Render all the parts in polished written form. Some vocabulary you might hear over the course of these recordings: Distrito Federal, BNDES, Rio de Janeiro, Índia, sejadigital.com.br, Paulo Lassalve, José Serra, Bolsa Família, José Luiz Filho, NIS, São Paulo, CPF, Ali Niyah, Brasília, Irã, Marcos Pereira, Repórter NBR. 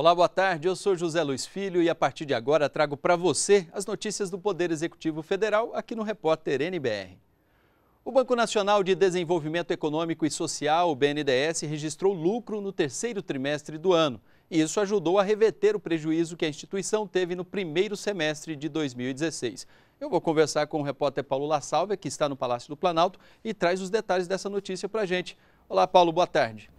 Olá, boa tarde. Eu sou José Luiz Filho e a partir de agora trago para você as notícias do Poder Executivo Federal aqui no Repórter NBR. O Banco Nacional de Desenvolvimento Econômico e Social, o BNDES, registrou lucro no terceiro trimestre do ano. E isso ajudou a reverter o prejuízo que a instituição teve no primeiro semestre de 2016. Eu vou conversar com o repórter Paulo Lassalve, que está no Palácio do Planalto e traz os detalhes dessa notícia para a gente. Olá, Paulo, boa tarde.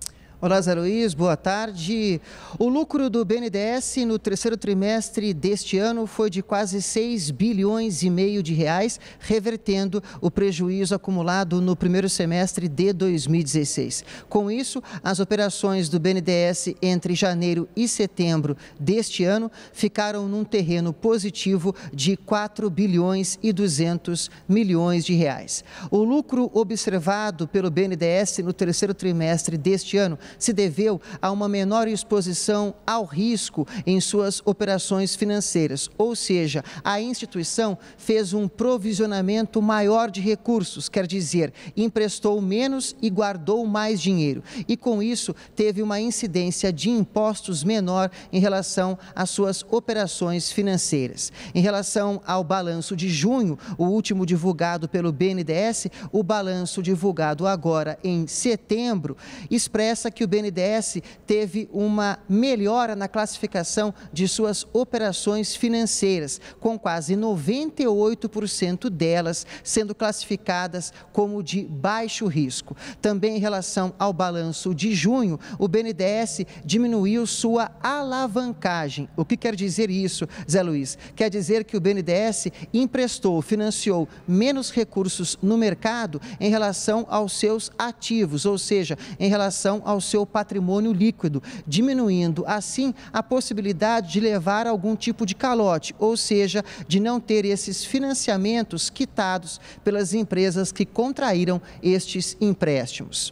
Olá, Zé Luiz, boa tarde. O lucro do BNDES no terceiro trimestre deste ano foi de quase 6 bilhões e meio de reais, revertendo o prejuízo acumulado no primeiro semestre de 2016. Com isso, as operações do BNDES entre janeiro e setembro deste ano ficaram num terreno positivo de 4 bilhões e 200 milhões de reais. O lucro observado pelo BNDES no terceiro trimestre deste ano se deveu a uma menor exposição ao risco em suas operações financeiras, ou seja, a instituição fez um provisionamento maior de recursos, quer dizer, emprestou menos e guardou mais dinheiro. E com isso, teve uma incidência de impostos menor em relação às suas operações financeiras. Em relação ao balanço de junho, o último divulgado pelo BNDES, o balanço divulgado agora em setembro expressa que o BNDES teve uma melhora na classificação de suas operações financeiras, com quase 98% delas sendo classificadas como de baixo risco. Também em relação ao balanço de junho, o BNDES diminuiu sua alavancagem. O que quer dizer isso, Zé Luiz? Quer dizer que o BNDES emprestou, financiou menos recursos no mercado em relação aos seus ativos, ou seja, em relação ao seu patrimônio líquido, diminuindo assim a possibilidade de levar algum tipo de calote, ou seja, de não ter esses financiamentos quitados pelas empresas que contraíram estes empréstimos.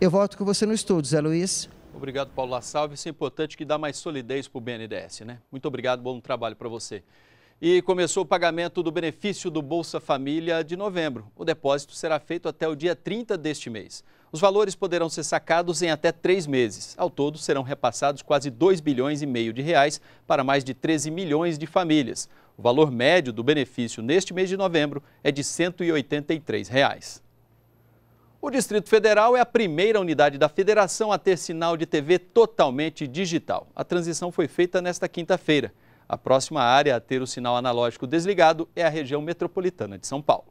Eu volto com você no estúdio, Zé Luiz. Obrigado, Paulo Lassalve. Isso é importante, que dá mais solidez para o BNDES, né? Muito obrigado, bom trabalho para você. E começou o pagamento do benefício do Bolsa Família de novembro. O depósito será feito até o dia 30 deste mês. Os valores poderão ser sacados em até 3 meses. Ao todo, serão repassados quase 2 bilhões e meio de reais para mais de 13 milhões de famílias. O valor médio do benefício neste mês de novembro é de R$ 183. O Distrito Federal é a primeira unidade da federação a ter sinal de TV totalmente digital. A transição foi feita nesta quinta-feira. A próxima área a ter o sinal analógico desligado é a região metropolitana de São Paulo.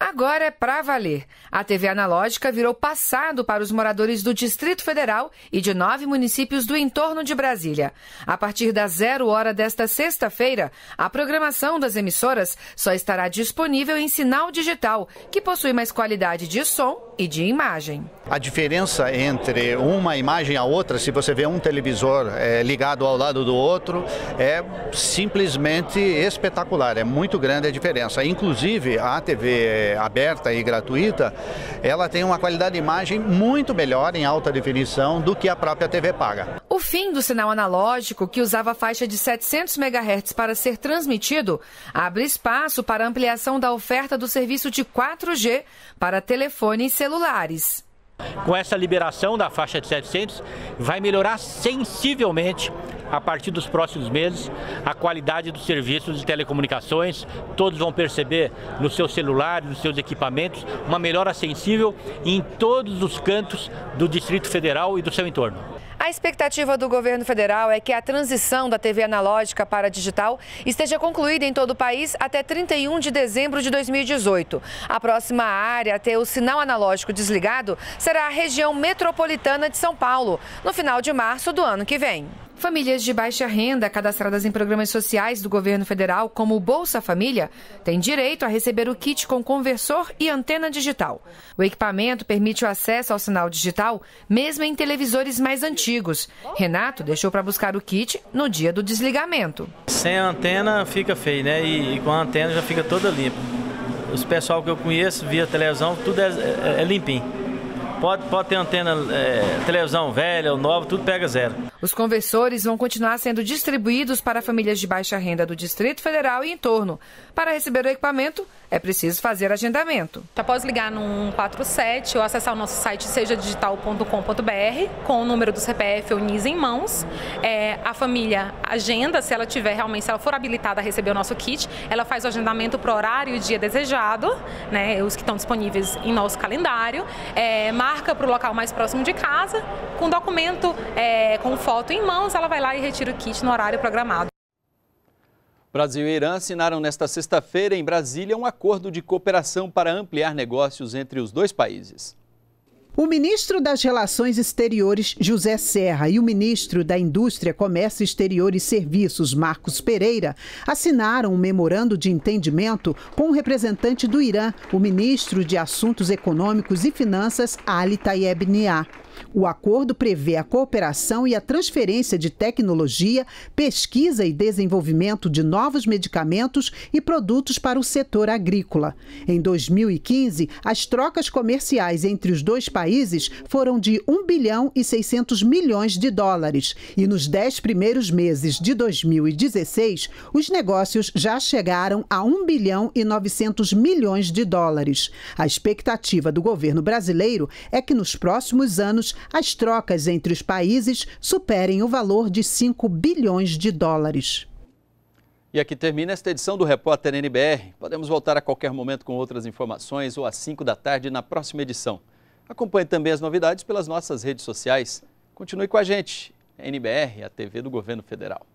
Agora é pra valer. A TV analógica virou passado para os moradores do Distrito Federal e de 9 municípios do entorno de Brasília. A partir das 0 hora desta sexta-feira, a programação das emissoras só estará disponível em sinal digital, que possui mais qualidade de som e de imagem. A diferença entre uma imagem a outra, se você vê um televisor ligado ao lado do outro, é simplesmente espetacular. É muito grande a diferença. Inclusive, a TV aberta e gratuita, ela tem uma qualidade de imagem muito melhor em alta definição do que a própria TV paga. O fim do sinal analógico, que usava a faixa de 700 MHz para ser transmitido, abre espaço para ampliação da oferta do serviço de 4G para telefone e celulares. Com essa liberação da faixa de 700, vai melhorar sensivelmente, a partir dos próximos meses, a qualidade dos serviços de telecomunicações. Todos vão perceber nos seus celulares, nos seus equipamentos, uma melhora sensível em todos os cantos do Distrito Federal e do seu entorno. A expectativa do governo federal é que a transição da TV analógica para a digital esteja concluída em todo o país até 31 de dezembro de 2018. A próxima área a ter o sinal analógico desligado será a região metropolitana de São Paulo, no final de março do ano que vem. Famílias de baixa renda cadastradas em programas sociais do governo federal, como o Bolsa Família, têm direito a receber o kit com conversor e antena digital. O equipamento permite o acesso ao sinal digital, mesmo em televisores mais antigos. Renato deixou para buscar o kit no dia do desligamento. Sem a antena fica feio, né? E com a antena já fica toda limpa. Os pessoal que eu conheço via televisão, tudo é limpinho. Pode ter antena, televisão velha ou nova, tudo pega zero. Os conversores vão continuar sendo distribuídos para famílias de baixa renda do Distrito Federal e entorno. Para receber o equipamento, é preciso fazer agendamento. Após ligar no 147 ou acessar o nosso site sejadigital.com.br com o número do CPF ou NIS em mãos, a família agenda, se ela tiver realmente, se ela for habilitada a receber o nosso kit, ela faz o agendamento para o horário e o dia desejado, né, os que estão disponíveis em nosso calendário, marca para o local mais próximo de casa, com documento, com foto em mãos, ela vai lá e retira o kit no horário programado. Brasil e Irã assinaram nesta sexta-feira em Brasília um acordo de cooperação para ampliar negócios entre os dois países. O ministro das Relações Exteriores, José Serra, e o ministro da Indústria, Comércio Exterior e Serviços, Marcos Pereira, assinaram um memorando de entendimento com o representante do Irã, o ministro de Assuntos Econômicos e Finanças, Ali Niyah. O acordo prevê a cooperação e a transferência de tecnologia, pesquisa e desenvolvimento de novos medicamentos e produtos para o setor agrícola. Em 2015, as trocas comerciais entre os dois países foram de US$ 1,6 bilhão, e nos 10 primeiros meses de 2016, os negócios já chegaram a US$ 1,9 bilhão. A expectativa do governo brasileiro é que nos próximos anos, as trocas entre os países superem o valor de US$ 5 bilhões. E aqui termina esta edição do Repórter NBR. Podemos voltar a qualquer momento com outras informações ou às 5 da tarde na próxima edição. Acompanhe também as novidades pelas nossas redes sociais. Continue com a gente. NBR, a TV do Governo Federal.